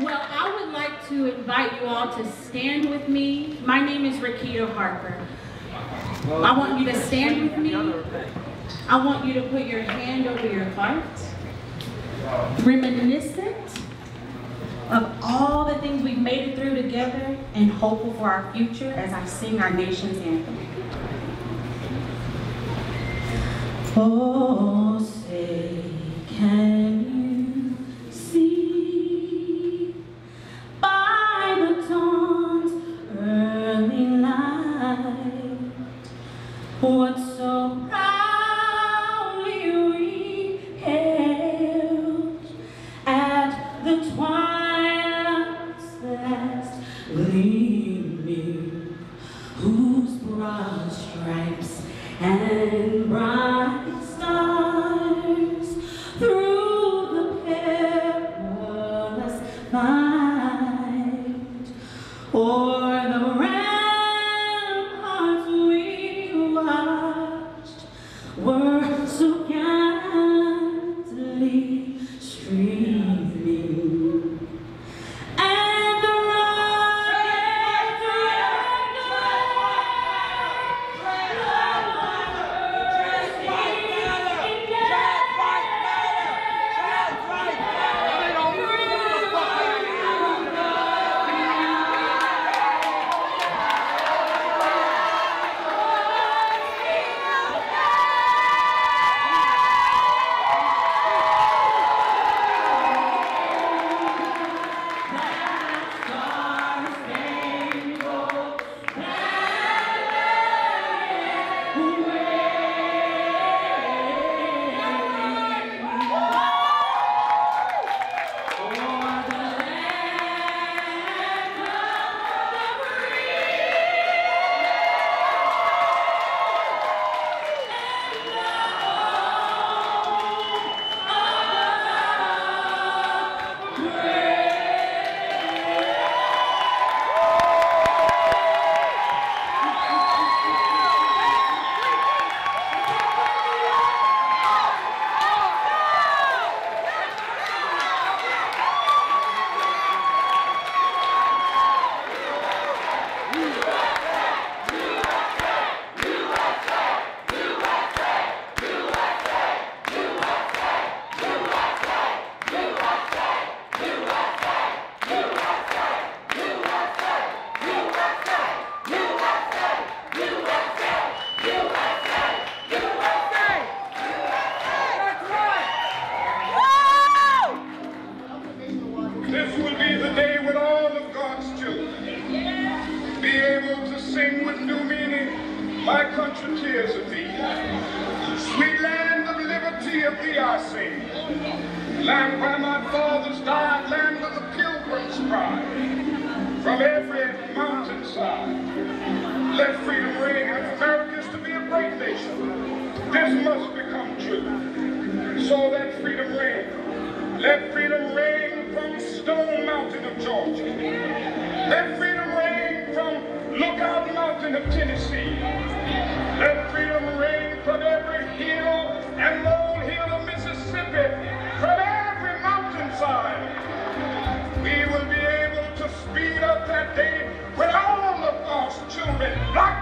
Well, I would like to invite you all to stand with me. My name is Rakita Harper. I want you to stand with me. I want you to put your hand over your heart, reminiscent of all the things we've made it through together and hopeful for our future as I sing our nation's anthem. Oh, say can you see by the dawn's early light what so proudly we hailed at the twilight's last gleaming, whose broad stripes and bright stars through the perilous fight, o'er the ramparts we watched were so gallantly streaming. My country tears of thee, sweet land of liberty of thee I sing, land where my fathers died, land of the pilgrims' pride, from every mountainside, let freedom ring, and America is to be a great nation, this must become true, so let freedom ring from Stone Mountain of Georgia, let freedom ring from Lookout Mountain of Tennessee. Let freedom reign from every hill and lone hill of Mississippi, from every mountainside. We will be able to speed up that day when all of us children,